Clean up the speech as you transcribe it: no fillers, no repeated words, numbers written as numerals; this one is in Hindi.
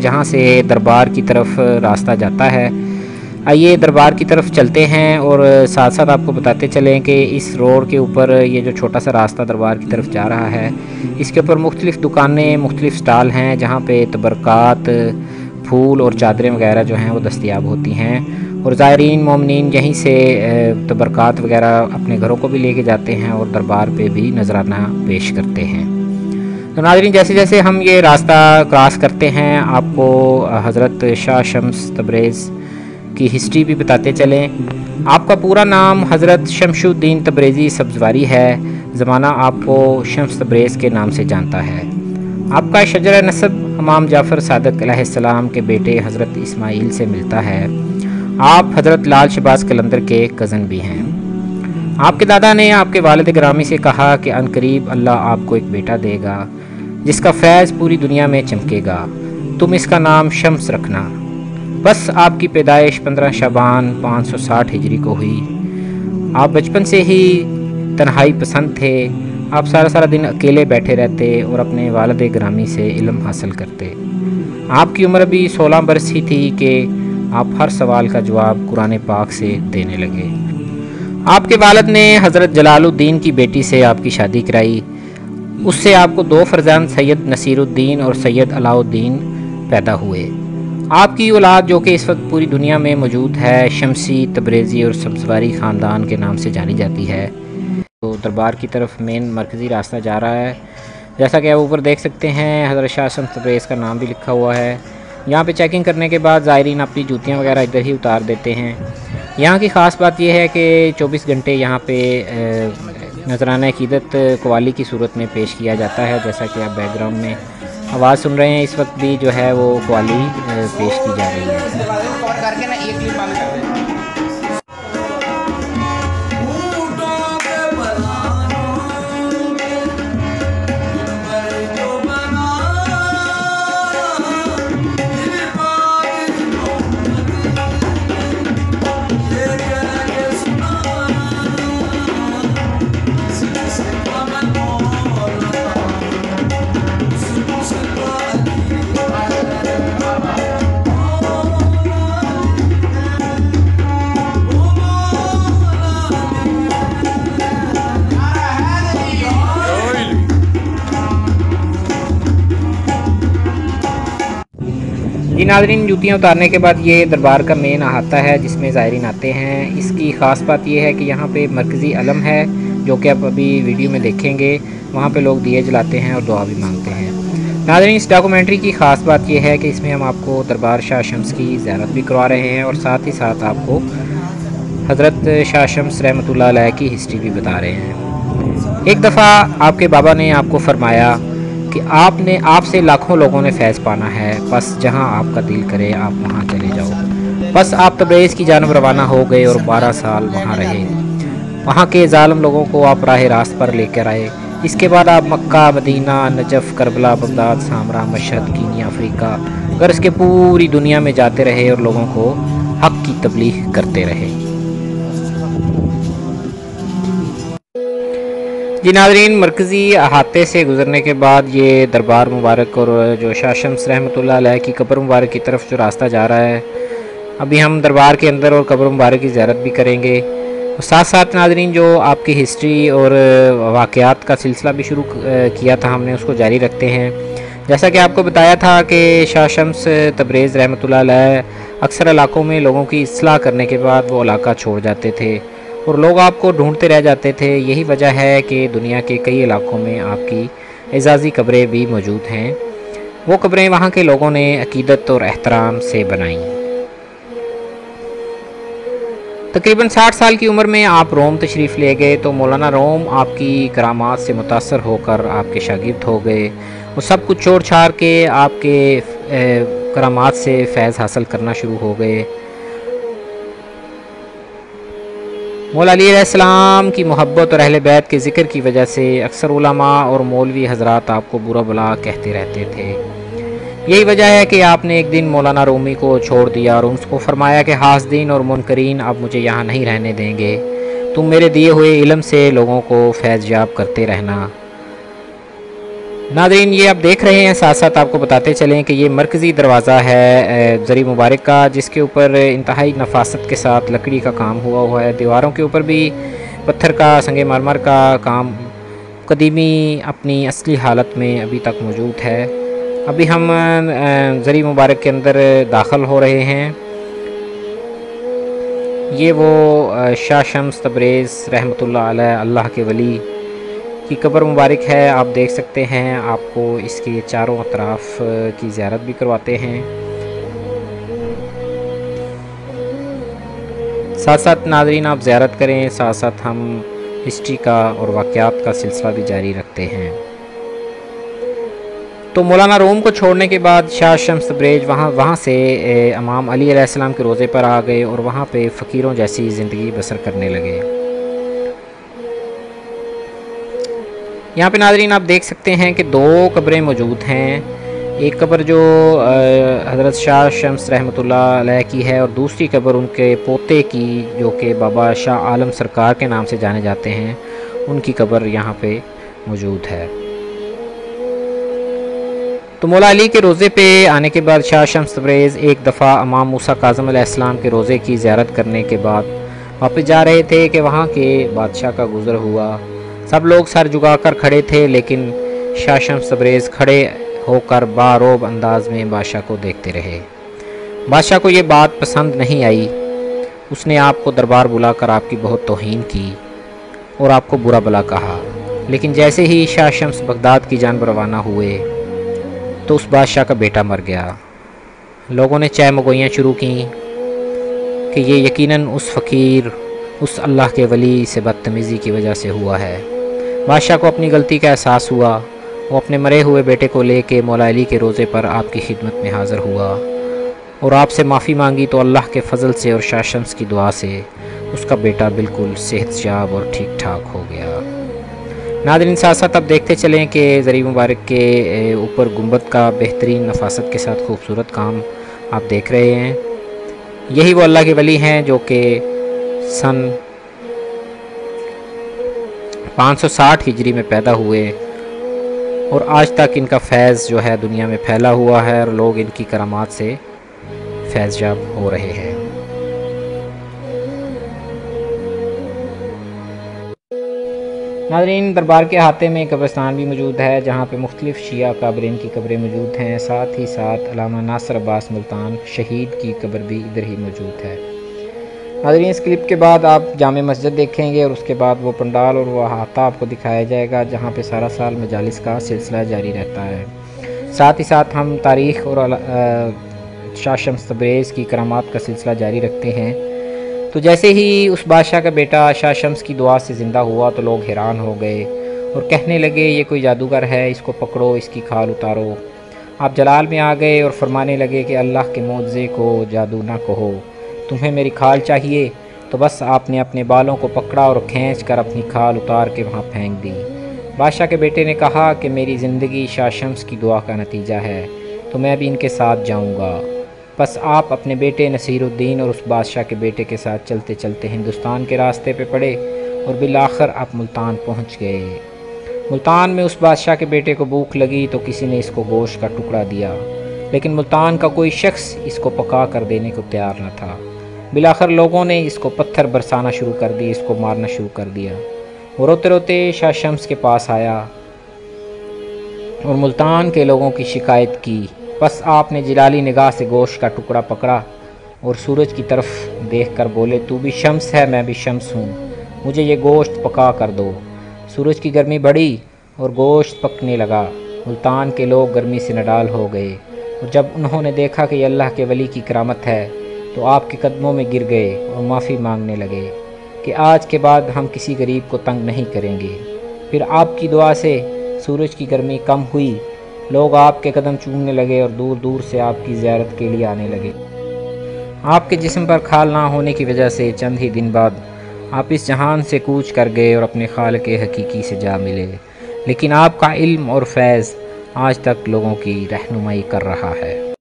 जहाँ से दरबार की तरफ रास्ता जाता है। आइए दरबार की तरफ चलते हैं और साथ साथ आपको बताते चलें कि इस रोड के ऊपर ये जो छोटा सा रास्ता दरबार की तरफ जा रहा है, इसके ऊपर मुख्तलिफ़ दुकानें मुख्तलिफ़ स्टाल हैं जहाँ पे तबरक़ात फूल और चादरें वगैरह जो हैं वो दस्तयाब होती हैं और ज़ायरीन मोमिनीन यहीं से तबरक़ात वगैरह अपने घरों को भी लेके जाते हैं और दरबार पर भी नजराना पेश करते हैं। तो नाज़रीन जैसे जैसे हम ये रास्ता क्रॉस करते हैं आपको हज़रत शाह शम्स तब्रेज़ की हिस्ट्री भी बताते चलें। आपका पूरा नाम हज़रत शमशुद्दीन तब्रेज़ी सबजवारी है, ज़माना आपको शम्स तब्रेज़ के नाम से जानता है। आपका शजरा नस्ब इमाम जाफ़र सादिक अलैहिस्सलाम के बेटे हज़रत इस्माइल से मिलता है। आप हज़रत लाल शबाज़ कलंदर के कज़न भी हैं। आपके दादा ने आपके वालिद ग्रामी से कहा कि अनकरीब अल्लाह आपको एक बेटा देगा जिसका फैज़ पूरी दुनिया में चमकेगा, तुम इसका नाम शम्स रखना। बस आपकी पैदाइश 15 शाबान 560 हिजरी को हुई। आप बचपन से ही तन्हाई पसंद थे। आप सारा दिन अकेले बैठे रहते और अपने वालिद ग्रामी से इल्म हासिल करते। आपकी उम्र भी 16 बरस ही थी कि आप हर सवाल का जवाब कुरान पाक से देने लगे। आपके वालिद ने हज़रत जलालुद्दीन की बेटी से आपकी शादी कराई। उससे आपको 2 फर्जंद सैयद नसीरुद्दीन और सैयद अलाउद्दीन पैदा हुए। आपकी औलाद जो कि इस वक्त पूरी दुनिया में मौजूद है शम्सी तब्रेज़ी और सबजवारी ख़ानदान के नाम से जानी जाती है। तो दरबार की तरफ मेन मरकज़ी रास्ता जा रहा है। जैसा कि आप ऊपर देख सकते हैं हज़रत शाह शम्स तब्रेज़ का नाम भी लिखा हुआ है। यहाँ पे चेकिंग करने के बाद ज़ायरीन अपनी जूतियाँ वगैरह इधर ही उतार देते हैं। यहाँ की ख़ास बात यह है कि 24 घंटे यहाँ पे नजराना अक़ीदत कव्वाली की सूरत में पेश किया जाता है। जैसा कि आप बैकग्राउंड में आवाज़ सुन रहे हैं, इस वक्त भी जो है वो कव्वाली पेश की जा रही है। जी नाज़रीन जूतियाँ उतारने के बाद ये दरबार का मेन अहाता है जिसमें ज़ायरीन आते हैं। इसकी ख़ास बात यह है कि यहाँ पे मरकज़ी अलम है जो कि आप अभी वीडियो में देखेंगे। वहाँ पे लोग दिए जलाते हैं और दुआ भी मांगते हैं। नाज़रीन इस डॉक्यूमेंट्री की ख़ास बात यह है कि इसमें हम आपको दरबार शाह शम्स की ज़ियारत भी करवा रहे हैं और साथ ही साथ आपको हज़रत शाह शम्स रहमतुल्लाह अलैह की हिस्ट्री भी बता रहे हैं। एक दफ़ा आपके बाबा ने आपको फ़रमाया कि आपने आपसे लाखों लोगों ने फैज़ पाना है, बस जहां आपका दिल करे आप वहां चले जाओ। बस आप तब्रेज़ की जानब रवाना हो गए और 12 साल वहां रहे। वहां के जालिम लोगों को आप राह रास्त पर लेकर आए। इसके बाद आप Mecca, Medina, Najaf, Karbala, Baghdad, Samarra, Mashhad, Kenya, Africa, गर्ज़ के पूरी दुनिया में जाते रहे और लोगों को हक़ की तबलीग करते रहे। जी नाज़रीन मरकज़ी अहाते से गुज़रने के बाद ये दरबार मुबारक और जो शाह शम्स रहमतुल्लाह अलैह की कब्र मुबारक की तरफ जो रास्ता जा रहा है, अभी हम दरबार के अंदर और कब्र मुबारक की ज़ियारत भी करेंगे और साथ साथ नाज़रीन जो आपकी हिस्ट्री और वाक़यात का सिलसिला भी शुरू किया था हमने उसको जारी रखते हैं। जैसा कि आपको बताया था कि शाह शम्स तब्रेज़ रहमतुल्लाह अलैह अक्सर इलाकों में लोगों की इस्लाह करने के बाद वो इलाका छोड़ जाते थे और लोग आपको ढूंढते रह जाते थे। यही वजह है कि दुनिया के कई इलाकों में आपकी एजाज़ी कब्रें भी मौजूद हैं। वो कब्रें वहाँ के लोगों ने अक़ीदत और एहतराम से बनाई। तकरीबन 60 साल की उम्र में आप रोम तशरीफ़ ले गए तो मौलाना रोम आपकी करामात से मुतासर होकर आपके शागिर्द हो गए और सब कुछ छोड़ छाड़ के आपके करामात से फैज़ हासिल करना शुरू हो गए। मौलाना अली अलैहिस्सलाम की मोहब्बत और अहले बैत के ज़िक्र की वजह से अक्सर उलमा और मौलवी हजरात आपको बुरा भला कहते रहते थे। यही वजह है कि आपने एक दिन मौलाना रोमी को छोड़ दिया और उनको फरमाया कि हासदीन और मुनकरीन अब मुझे यहाँ नहीं रहने देंगे, तुम मेरे दिए हुए इलम से लोगों को फैज़ याब करते रहना। नाज़रीन ये आप देख रहे हैं, साथ साथ आपको बताते चलें कि ये मरकज़ी दरवाज़ा है ज़री मुबारक का, जिसके ऊपर इंतहाई नफासत के साथ लकड़ी का काम हुआ है। दीवारों के ऊपर भी पत्थर का संगे मारमर का काम कदीमी अपनी असली हालत में अभी तक मौजूद है। अभी हम ज़री मुबारक के अंदर दाखिल हो रहे हैं। ये वो शाह शम्स तब्रेज़ रहमतुल्लाह अलैह अल्लाह के वली की कब्र मुबारक है। आप देख सकते हैं, आपको इसके चारों अतराफ़ की ज़ियारत भी करवाते हैं। साथ साथ नाज़रीन आप ज़ियारत करें, साथ साथ हम हिस्ट्री का और वाक़यात का सिलसिला भी जारी रखते हैं। तो मौलाना रोम को छोड़ने के बाद शाह शम्स तब्रेज़ वहाँ से अमाम अली अलैहिस्सलाम के रोज़े पर आ गए और वहाँ पे फ़कीरों जैसी ज़िंदगी बसर करने लगे। यहाँ पे नाज़रीन आप देख सकते हैं कि दो कब्रें मौजूद हैं। एक कब्र जो हज़रत शाह शम्स रहमतुल्लाह अलैह की है और दूसरी कब्र उनके पोते की, जो कि बाबा शाह आलम सरकार के नाम से जाने जाते हैं, उनकी कब्र यहाँ पे मौजूद है। तो मौला अली के रोज़े पे आने के बाद शाह शम्स तब्रेज़ एक दफ़ा इमाम मूसा काज़िम अलैहिस्सलाम के रोज़े की ज़ियारत करने के बाद वापस जा रहे थे कि वहाँ के बादशाह का गुज़र हुआ। सब लोग सर झुकाकर खड़े थे, लेकिन शाह शम्स तब्रेज़ खड़े होकर बारोब अंदाज में बादशाह को देखते रहे। बादशाह को ये बात पसंद नहीं आई। उसने आपको दरबार बुलाकर आपकी बहुत तौहीन की और आपको बुरा भला कहा। लेकिन जैसे ही शाह शम्स बगदाद की जानब रवाना हुए तो उस बादशाह का बेटा मर गया। लोगों ने चैमगोइयाँ शुरू कीं कि ये यकीनन उस फ़कीर, उस अल्लाह के वली से बदतमीज़ी की वजह से हुआ है। बादशाह को अपनी गलती का एहसास हुआ। वो अपने मरे हुए बेटे को लेके मौला अली के रोज़े पर आपकी खिदमत में हाज़िर हुआ और आपसे माफ़ी मांगी, तो अल्लाह के फजल से और शाह शम्स की दुआ से उसका बेटा बिल्कुल सेहतयाब और ठीक ठाक हो गया। नाज़रीन साथ साथ आप देखते चलें कि ज़री मुबारक के ऊपर गुंबद का बेहतरीन नफासत के साथ खूबसूरत काम आप देख रहे हैं। यही वो अल्लाह के वली हैं जो कि सन 560 हिजरी में पैदा हुए और आज तक इनका फैज़ जो है दुनिया में फैला हुआ है और लोग इनकी करामात से फैज़याब हो रहे हैं। नाज़रीन दरबार के अहाते में कब्रिस्तान भी मौजूद है, जहाँ पे मुख्तलिफ शिया काबरीन की कब्रें मौजूद हैं। साथ ही साथ आलमा नासर अब्बास मुल्तान शहीद की कब्र भी इधर ही मौजूद है। नाज़रीन इस क्लिप के बाद आप जामे मस्जिद देखेंगे और उसके बाद वो पंडाल और वो अहाता आपको दिखाया जाएगा, जहाँ पे सारा साल मजालिस का सिलसिला जारी रहता है। साथ ही साथ हम तारीख़ और शाह शम्स तब्रेज़ की करामात का सिलसिला जारी रखते हैं। तो जैसे ही उस बादशाह का बेटा शाह शम्स की दुआ से ज़िंदा हुआ तो लोग हैरान हो गए और कहने लगे ये कोई जादूगर है, इसको पकड़ो, इसकी खाल उतारो। आप जलाल में आ गए और फरमाने लगे कि अल्लाह के मोज़े को जादू ना कहो, तुम्हें मेरी खाल चाहिए। तो बस आपने अपने बालों को पकड़ा और खींचकर अपनी खाल उतार के वहाँ फेंक दी। बादशाह के बेटे ने कहा कि मेरी ज़िंदगी शाह शम्स की दुआ का नतीजा है, तो मैं भी इनके साथ जाऊँगा। बस आप अपने बेटे नसीरुद्दीन और उस बादशाह के बेटे के साथ चलते चलते हिंदुस्तान के रास्ते पे पड़े और बिलाखिर आप मुल्तान पहुँच गए। मुल्तान में उस बादशाह के बेटे को भूख लगी तो किसी ने इसको गोश्त का टुकड़ा दिया, लेकिन मुल्तान का कोई शख्स इसको पका कर देने को तैयार न था। बिलाखिर लोगों ने इसको पत्थर बरसाना शुरू कर दिए, इसको मारना शुरू कर दिया। वो रोते रोते शाह शम्स के पास आया और मुल्तान के लोगों की शिकायत की। बस आपने जिलाली निगाह से गोश्त का टुकड़ा पकड़ा और सूरज की तरफ देखकर बोले, तू भी शम्स है, मैं भी शम्स हूँ, मुझे ये गोश्त पका कर दो। सूरज की गर्मी बढ़ी और गोश्त पकने लगा। मुल्तान के लोग गर्मी से नाडाल हो गए और जब उन्होंने देखा कि अल्लाह के वली की करामत है तो आपके कदमों में गिर गए और माफ़ी मांगने लगे कि आज के बाद हम किसी गरीब को तंग नहीं करेंगे। फिर आपकी दुआ से सूरज की गर्मी कम हुई, लोग आपके कदम चूमने लगे और दूर दूर से आपकी ज़ियारत के लिए आने लगे। आपके जिस्म पर खाल ना होने की वजह से चंद ही दिन बाद आप इस जहान से कूच कर गए और अपने खालिक़ हकीकी से जा मिले, लेकिन आपका इल्म और फैज़ आज तक लोगों की रहनुमाई कर रहा है।